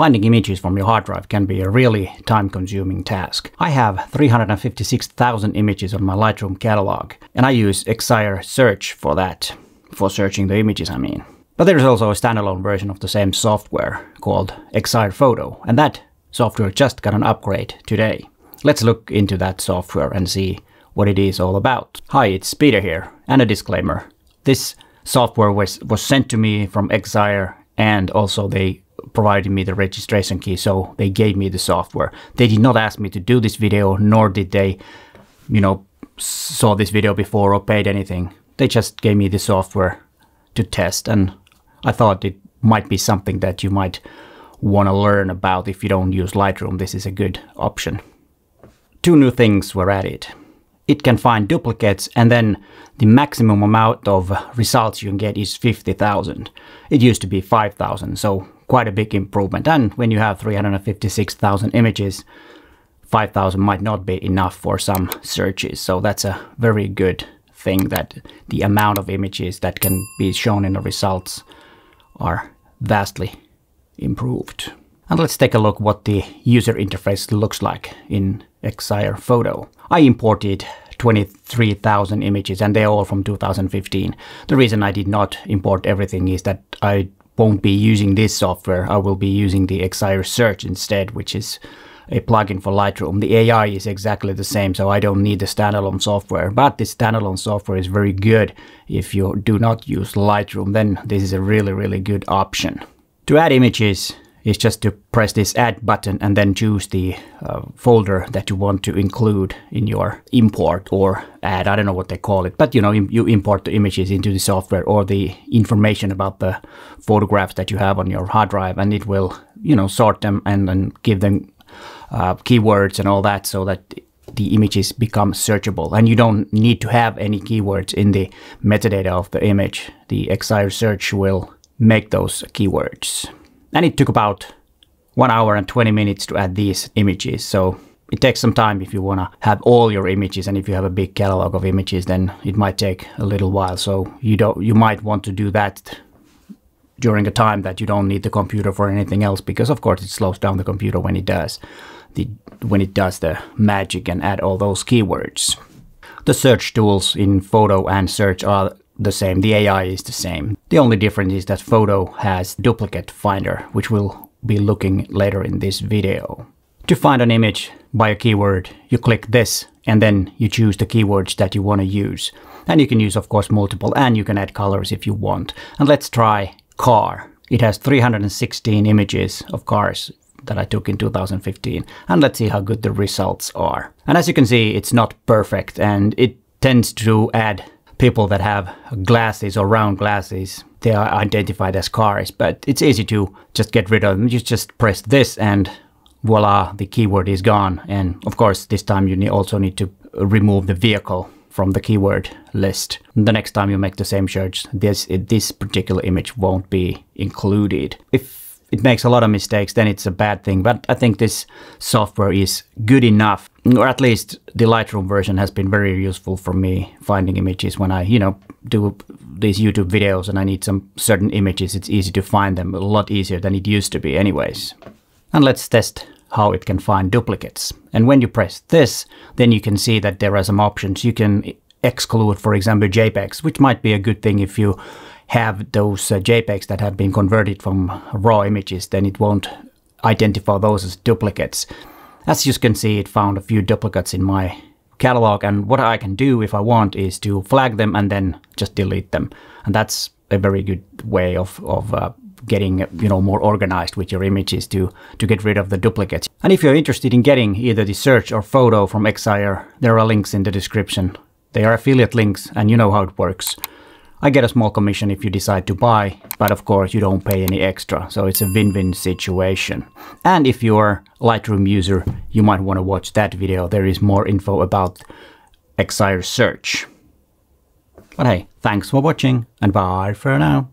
Finding images from your hard drive can be a really time-consuming task. I have 356,000 images on my Lightroom catalog, and I use Excire Search for that. For searching the images, I mean. But there is also a standalone version of the same software called Excire Foto, and that software just got an upgrade today. Let's look into that software and see what it is all about. Hi, it's Peter here, and a disclaimer. This software was sent to me from Excire, and also they provided me the registration key, so they gave me the software. They did not ask me to do this video, nor did they, saw this video before or paid anything. They just gave me the software to test, and I thought it might be something that you might want to learn about if you don't use Lightroom. This is a good option. Two new things were added. It can find duplicates, and then the maximum amount of results you can get is 50,000. It used to be 5,000, so quite a big improvement. And when you have 356,000 images, 5,000 might not be enough for some searches. So that's a very good thing, that the amount of images that can be shown in the results are vastly improved. And let's take a look what the user interface looks like in Excire Foto. I imported 23,000 images, and they're all from 2015. The reason I did not import everything is that I won't be using this software. I will be using the Excire Search instead, which is a plugin for Lightroom. The AI is exactly the same, so I don't need the standalone software. But this standalone software is very good. If you do not use Lightroom, then this is a really, really good option. To add images, is just to press this add button and then choose the folder that you want to include in your import or add. I don't know what they call it, but you import the images into the software or the information about the photographs that you have on your hard drive, and it will sort them and then give them keywords and all that, so that the images become searchable. And you don't need to have any keywords in the metadata of the image. The Excire Search will make those keywords. And it took about 1 hour and 20 minutes to add these images. So it takes some time if you want to have all your images, and if you have a big catalog of images, then it might take a little while. So you might want to do that during a time that you don't need the computer for anything else, because of course it slows down the computer when it does the magic and add all those keywords. The search tools in Photo and Search are the same. The AI is the same. The only difference is that Photo has duplicate finder, which we'll be looking later in this video. To find an image by a keyword, you click this, and then you choose the keywords that you want to use. And you can use, of course, multiple, and you can add colors if you want. And let's try car. It has 316 images of cars that I took in 2015. And let's see how good the results are. And as you can see, it's not perfect, and it tends to add people that have glasses or round glasses. They are identified as cars, but it's easy to just get rid of them. You just press this and voila, the keyword is gone. And of course, this time you also need to remove the vehicle from the keyword list. The next time you make the same search, this particular image won't be included. If it makes a lot of mistakes, then it's a bad thing. But I think this software is good enough, or at least the Lightroom version has been very useful for me finding images when I, do these YouTube videos and I need some certain images. It's easy to find them, a lot easier than it used to be anyways. And let's test how it can find duplicates. And when you press this, then you can see that there are some options. You can exclude, for example, JPEGs, which might be a good thing if you have those JPEGs that have been converted from raw images, then it won't identify those as duplicates. As you can see, it found a few duplicates in my catalog, and what I can do if I want is to flag them and then just delete them. And that's a very good way of getting more organized with your images, to get rid of the duplicates. And if you're interested in getting either the Search or Photo from Excire, there are links in the description. They are affiliate links, and you know how it works. I get a small commission if you decide to buy, but of course you don't pay any extra, so it's a win-win situation. And if you're a Lightroom user, you might want to watch that video. There is more info about Excire Search. But hey, thanks for watching, and bye for now.